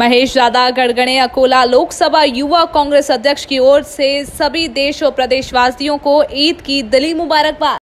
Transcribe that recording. महेश दादा गणगणे अकोला लोकसभा युवा कांग्रेस अध्यक्ष की ओर से सभी देश और प्रदेशवासियों को ईद की दिली मुबारकबाद।